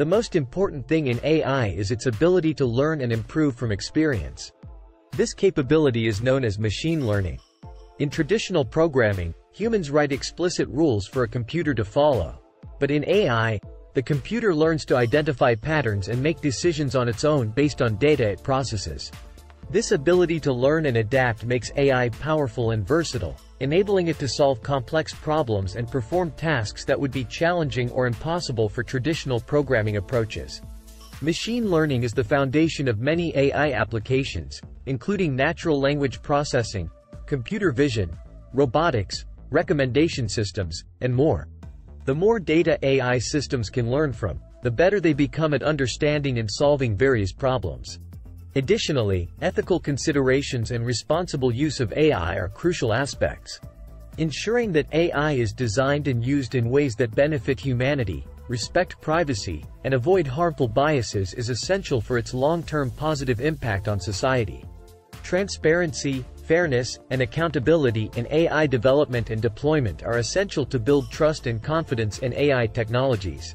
The most important thing in AI is its ability to learn and improve from experience. This capability is known as machine learning. In traditional programming, humans write explicit rules for a computer to follow. But in AI, the computer learns to identify patterns and make decisions on its own based on data it processes. This ability to learn and adapt makes AI powerful and versatile, enabling it to solve complex problems and perform tasks that would be challenging or impossible for traditional programming approaches. Machine learning is the foundation of many AI applications, including natural language processing, computer vision, robotics, recommendation systems, and more. The more data AI systems can learn from, the better they become at understanding and solving various problems. Additionally, ethical considerations and responsible use of AI are crucial aspects. Ensuring that AI is designed and used in ways that benefit humanity, respect privacy, and avoid harmful biases is essential for its long-term positive impact on society. Transparency, fairness, and accountability in AI development and deployment are essential to build trust and confidence in AI technologies.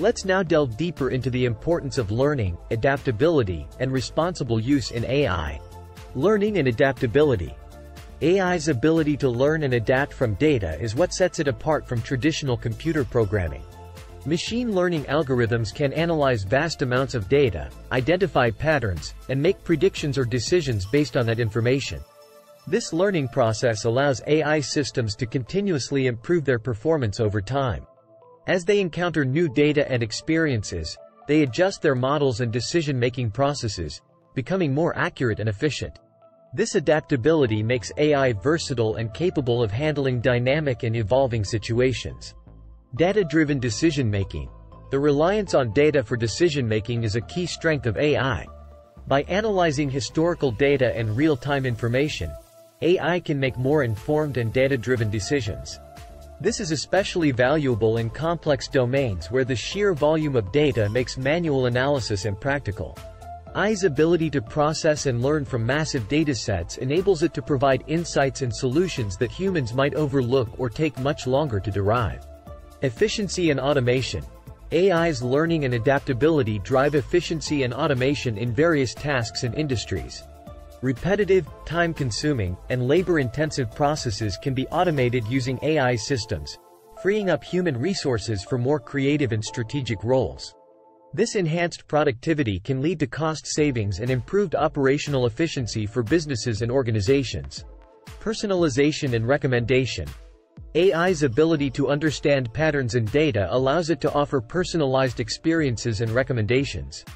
Let's now delve deeper into the importance of learning, adaptability, and responsible use in AI. Learning and adaptability. AI's ability to learn and adapt from data is what sets it apart from traditional computer programming. Machine learning algorithms can analyze vast amounts of data, identify patterns, and make predictions or decisions based on that information. This learning process allows AI systems to continuously improve their performance over time. As they encounter new data and experiences, they adjust their models and decision-making processes, becoming more accurate and efficient. This adaptability makes AI versatile and capable of handling dynamic and evolving situations. Data-driven decision-making. The reliance on data for decision-making is a key strength of AI. By analyzing historical data and real-time information, AI can make more informed and data-driven decisions. This is especially valuable in complex domains where the sheer volume of data makes manual analysis impractical. AI's ability to process and learn from massive datasets enables it to provide insights and solutions that humans might overlook or take much longer to derive. Efficiency and automation. AI's learning and adaptability drive efficiency and automation in various tasks and industries. Repetitive, time-consuming, and labor-intensive processes can be automated using AI systems, freeing up human resources for more creative and strategic roles. This enhanced productivity can lead to cost savings and improved operational efficiency for businesses and organizations. Personalization and recommendation. AI's ability to understand patterns in data allows it to offer personalized experiences and recommendations.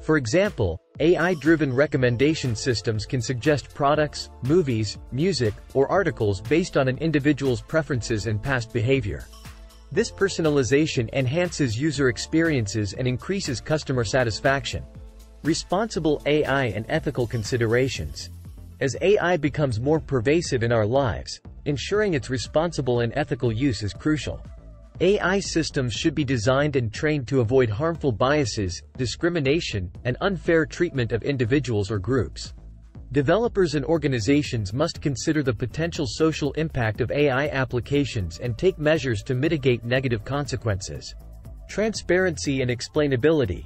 For example, AI-driven recommendation systems can suggest products, movies, music, or articles based on an individual's preferences and past behavior. This personalization enhances user experiences and increases customer satisfaction. Responsible AI and ethical considerations. As AI becomes more pervasive in our lives, ensuring its responsible and ethical use is crucial. AI systems should be designed and trained to avoid harmful biases, discrimination, and unfair treatment of individuals or groups. Developers and organizations must consider the potential social impact of AI applications and take measures to mitigate negative consequences. Transparency and explainability.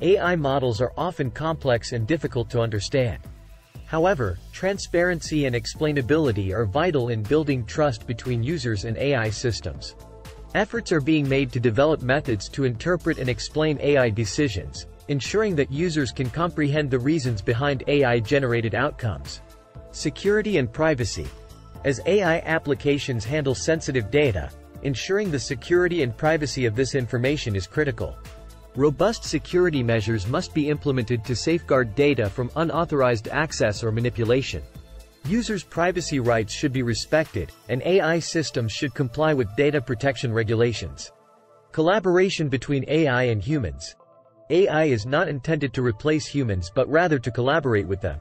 AI models are often complex and difficult to understand. However, transparency and explainability are vital in building trust between users and AI systems. Efforts are being made to develop methods to interpret and explain AI decisions, ensuring that users can comprehend the reasons behind AI-generated outcomes. Security and privacy. As AI applications handle sensitive data, ensuring the security and privacy of this information is critical. Robust security measures must be implemented to safeguard data from unauthorized access or manipulation. Users' privacy rights should be respected, and AI systems should comply with data protection regulations. Collaboration between AI and humans. AI is not intended to replace humans but rather to collaborate with them.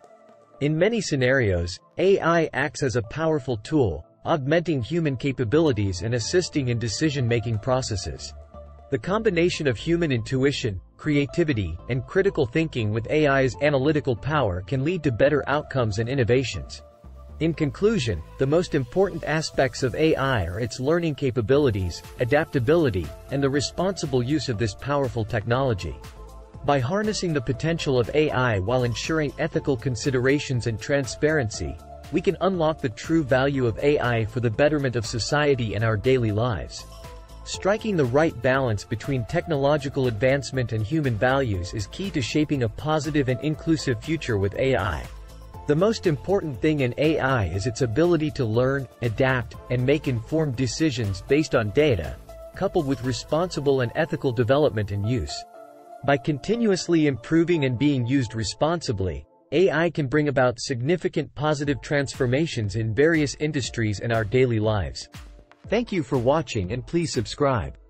In many scenarios, AI acts as a powerful tool, augmenting human capabilities and assisting in decision-making processes. The combination of human intuition, creativity, and critical thinking with AI's analytical power can lead to better outcomes and innovations. In conclusion, the most important aspects of AI are its learning capabilities, adaptability, and the responsible use of this powerful technology. By harnessing the potential of AI while ensuring ethical considerations and transparency, we can unlock the true value of AI for the betterment of society and our daily lives. Striking the right balance between technological advancement and human values is key to shaping a positive and inclusive future with AI. The most important thing in AI is its ability to learn, adapt, and make informed decisions based on data, coupled with responsible and ethical development and use. By continuously improving and being used responsibly, AI can bring about significant positive transformations in various industries and our daily lives. Thank you for watching, and please subscribe.